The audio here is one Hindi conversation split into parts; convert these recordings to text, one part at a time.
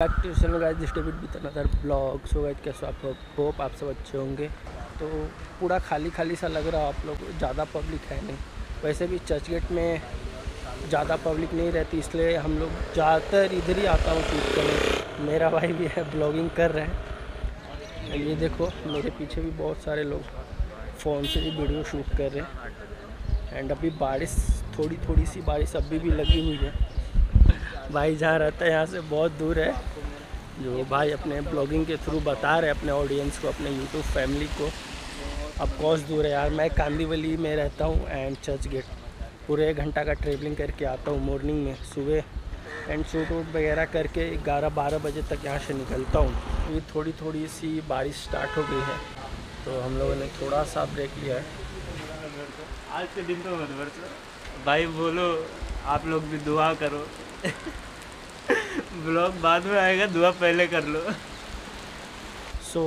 ब्लॉग सो गाइस कैसे आप लोग, होप आप सब अच्छे होंगे। तो पूरा खाली खाली सा लग रहा है, आप लोग ज़्यादा पब्लिक है नहीं। वैसे भी चर्चगेट में ज़्यादा पब्लिक नहीं रहती, इसलिए हम लोग ज़्यादातर इधर ही आता हूँ शूट करने। मेरा भाई भी है, ब्लॉगिंग कर रहे हैं। ये देखो मेरे पीछे भी बहुत सारे लोग फ़ोन से ही वीडियो शूट कर रहे हैं। एंड अभी बारिश, थोड़ी सी बारिश अभी भी लगी हुई है। भाई जहाँ रहता है यहाँ से बहुत दूर है, जो भाई अपने ब्लॉगिंग के थ्रू बता रहे अपने ऑडियंस को, अपने यूट्यूब फैमिली को। अब कॉस्ट दूर है यार। मैं कांदीवली में रहता हूँ एंड चर्चगेट पूरे 1 घंटा का ट्रेवलिंग करके आता हूँ मॉर्निंग में सुबह, एंड शूट वूट वगैरह करके 11-12 बजे तक यहाँ से निकलता हूँ। अभी थोड़ी सी बारिश स्टार्ट हो गई है, तो हम लोगों ने थोड़ा सा ब्रेक लिया है। आज के दिन तो भाई बोलो, आप लोग भी दुआ करो। ब्लॉग बाद में आएगा, दुआ पहले कर लो। सो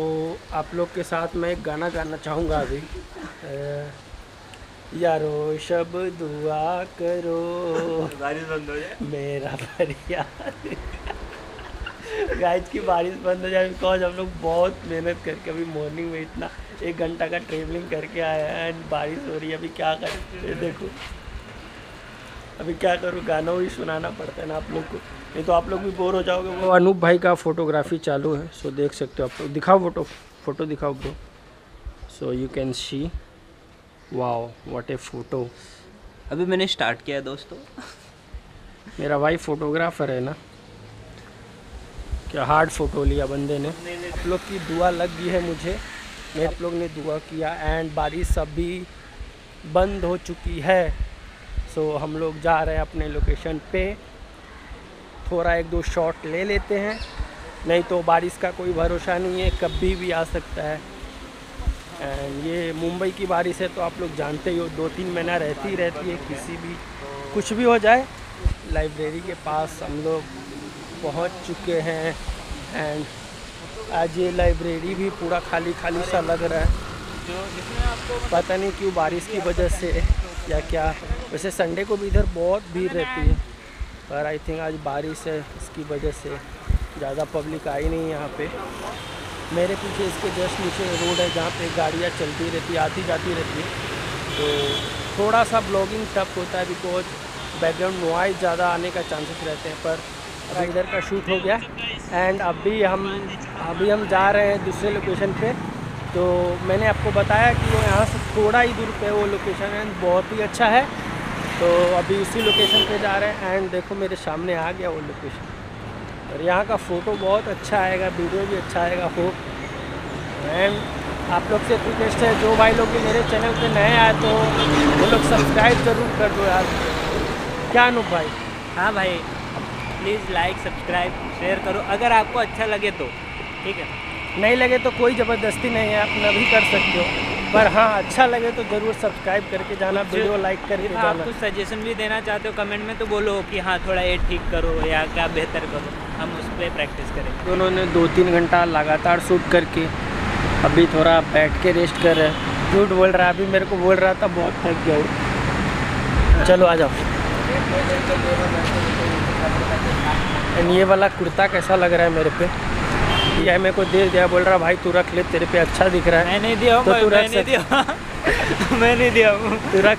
आप लोग के साथ मैं एक गाना गाना चाहूँगा अभी। यारो शब दुआ करो, बारिश बंद हो जाए मेरा फरियाद। गाइस की बारिश बंद हो जाए, बिकॉज हम लोग बहुत मेहनत करके अभी मॉर्निंग में इतना 1 घंटा का ट्रेवलिंग करके आया है एंड बारिश हो रही है। अभी क्या करें, देखो अभी क्या करूँ, गाना ही सुनाना पड़ता है ना आप लोग को, नहीं तो आप लोग भी बोर हो जाओगे। वो अनूप भाई का फोटोग्राफी चालू है, सो देख सकते हो आप लोग। दिखाओ फोटो दिखाओ bro. So you can see, wow what a photo. अभी मैंने स्टार्ट किया है दोस्तों। मेरा भाई फोटोग्राफर है ना, क्या हार्ड फोटो लिया बंदे ने। आप लोग की दुआ लग गई है मुझे, मैं आप लोग ने दुआ किया एंड बारिश अभी बंद हो चुकी है। सो हम लोग जा रहे हैं अपने लोकेशन पे, थोड़ा 1-2 शॉट ले लेते हैं, नहीं तो बारिश का कोई भरोसा नहीं है, कभी भी आ सकता है। एंड ये मुंबई की बारिश है तो आप लोग जानते ही हो, 2-3 महीना रहती है, किसी भी कुछ भी हो जाए। लाइब्रेरी के पास हम लोग पहुंच चुके हैं एंड आज ये लाइब्रेरी भी पूरा खाली सा लग रहा है, पता नहीं क्यों बारिश की वजह से या क्या। वैसे संडे को भी इधर बहुत भीड़ रहती है, पर आई थिंक आज बारिश है, इसकी वजह से ज़्यादा पब्लिक आई नहीं यहाँ पे। मेरे पीछे इसके जस्ट नीचे रोड है जहाँ पे गाड़ियाँ चलती रहती है, आती जाती रहती है, तो थोड़ा सा ब्लॉगिंग टफ होता है, बिकॉज बैकग्राउंड नॉइज़ ज़्यादा आने का चांसेस रहते हैं। पर इधर का शूट हो गया एंड अभी हम जा रहे हैं दूसरे लोकेशन पर। तो मैंने आपको बताया कि वो यहाँ से थोड़ा ही दूर पे वो लोकेशन है, बहुत ही अच्छा है। तो अभी उसी लोकेशन पे जा रहे हैं एंड देखो मेरे सामने आ गया वो लोकेशन, और यहाँ का फ़ोटो बहुत अच्छा आएगा, वीडियो भी अच्छा आएगा। होप एंड आप लोग से रिक्वेस्ट है, जो भाई लोग मेरे चैनल पे नए आए तो वो लोग सब्सक्राइब ज़रूर कर दो यार। क्या अनूप भाई? हाँ भाई, प्लीज़ लाइक, सब्सक्राइब, शेयर करो अगर आपको अच्छा लगे तो, ठीक है, नहीं लगे तो कोई ज़बरदस्ती नहीं है, आप ना भी कर सकते हो, पर हाँ अच्छा लगे तो ज़रूर सब्सक्राइब करके जाना, वीडियो लाइक करके जाना। आप कुछ सजेशन भी देना चाहते हो कमेंट में तो बोलो कि हाँ थोड़ा ये ठीक करो या क्या बेहतर करो, हम उस पर प्रैक्टिस करें। उन्होंने 2-3 घंटा लगातार शूट करके अभी थोड़ा बैठ के रेस्ट कर रहे हैं। झूठ बोल रहा है, अभी मेरे को बोल रहा था बहुत थक गया हूँ, चलो आ जाओ। एंड ये वाला कुर्ता कैसा लग रहा है मेरे पे? यह मेरे को दे दिया, बोल रहा भाई तू रख ले, तेरे पे अच्छा दिख रहा है। मैं नहीं दिया हूँ तो तू रख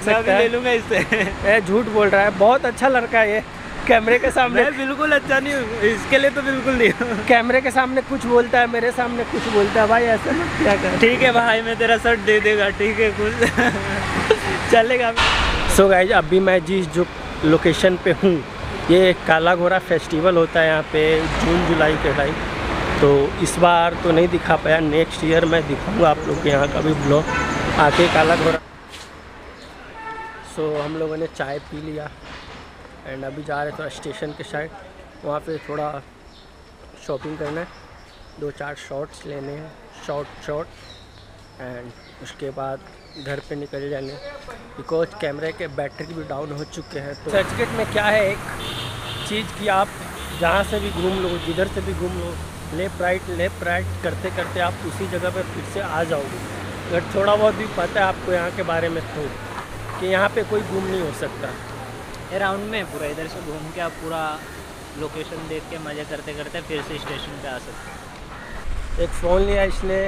सकता है, ले लूँगा इससे। झूठ बोल रहा है, बहुत अच्छा लड़का है ये, कैमरे के सामने बिल्कुल अच्छा नहीं हूँ, इसके लिए तो बिल्कुल नहीं। कैमरे के सामने कुछ बोलता है, मेरे सामने कुछ बोलता है, भाई ऐसा मत क्या कर। ठीक है भाई, मैं तेरा शर्ट दे देगा, ठीक है कुछ चलेगा। सो गाइस अभी मैं जिस जो लोकेशन पे हूँ, ये काला घोड़ा फेस्टिवल होता है यहाँ पे जून-जुलाई के टाइम, तो इस बार तो नहीं दिखा पाया, नेक्स्ट ईयर मैं दिखाऊंगा आप लोग के यहाँ का भी ब्लॉग आके काला घोड़ा। सो हम लोगों ने चाय पी लिया एंड अभी जा रहे थोड़ा स्टेशन के साइड, वहाँ पे थोड़ा शॉपिंग करना है, 2-4 शॉर्ट्स लेने हैं, शॉर्ट एंड उसके बाद घर पे निकल जाने, बिकॉज कैमरे के बैटरी भी डाउन हो चुके हैं। तो चर्चगेट में क्या है एक चीज़ कि आप जहाँ से भी घूम लो, जिधर से भी घूम लो, लेफ्ट राइट करते करते आप उसी जगह पर फिर से आ जाओगे, अगर थोड़ा बहुत भी पता है आपको यहाँ के बारे में तो, कि यहाँ पे कोई गुम नहीं हो सकता। ये राउंड में पूरा इधर से घूम के आप पूरा लोकेशन देख के मज़े करते करते फिर से स्टेशन पे आ सकते हैं। एक फ़ोन लिया इसने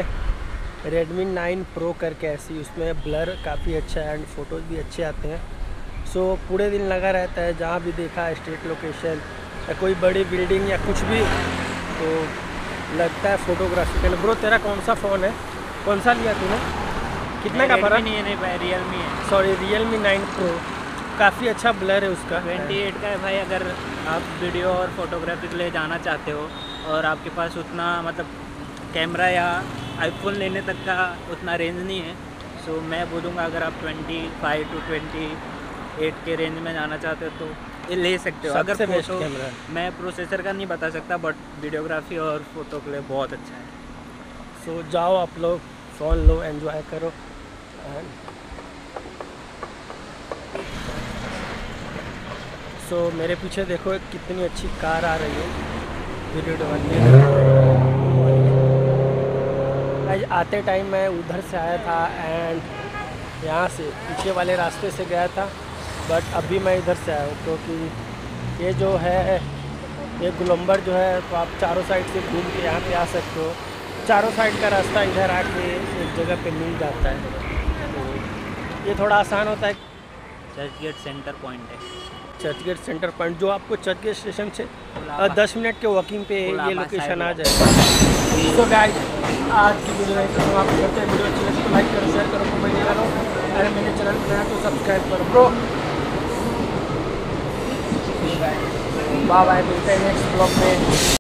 Redmi 9 Pro करके ऐसी, उसमें ब्लर काफ़ी अच्छा है एंड फ़ोटोज़ भी अच्छे आते हैं। सो पूरे दिन लगा रहता है, जहाँ भी देखा स्ट्रीट लोकेशन या कोई बड़ी बिल्डिंग या कुछ भी, तो लगता है फ़ोटोग्राफी के लिए। ब्रो तेरा कौन सा फ़ोन है, कौन सा लिया तूने, कितने का फर्क? नहीं है, नहीं भाई Realme है, सॉरी Realme 9 Pro। काफ़ी अच्छा ब्लर है उसका, 28 का है भाई। अगर आप वीडियो और फोटोग्राफी के लिए जाना चाहते हो और आपके पास उतना मतलब कैमरा या आईफोन लेने तक का उतना रेंज नहीं है, सो मैं बोलूँगा अगर आप 25 to 28 के रेंज में जाना चाहते हो तो ये ले सकते हो। अगर फोटो, मैं प्रोसेसर का नहीं बता सकता बट वीडियोग्राफी और फोटो के लिए बहुत अच्छा है। सो जाओ आप लोग फ़ोन लो, एंजॉय करो। सो मेरे पीछे देखो कितनी अच्छी कार आ रही है वीडियो बनने। आज आते टाइम मैं उधर से आया था एंड यहाँ से पीछे वाले रास्ते से गया था, बट अभी मैं इधर से आया हूँ क्योंकि ये जो है ये गुलंबर जो है, तो आप चारों साइड से घूम के यहाँ पे आ सकते हो। चारों साइड का रास्ता इधर आके एक जगह पे मिल जाता है, तो ये थोड़ा आसान होता है। चर्चगेट सेंटर पॉइंट है, चर्चगेट सेंटर पॉइंट जो आपको चर्चगेट स्टेशन से 10 मिनट के वॉकिंग पे ये लोकेशन आ जाएगा। तो गाइस आज की वीडियो समाप्त करते हैं। वीडियो अच्छी लगी तो लाइक करो, शेयर करो, कमेंट करो। अगर मेरे चैनल पर है तो सब्सक्राइब करो ब्रो। बाय बाय, मिलते हैं नेक्स्ट ब्लॉग में।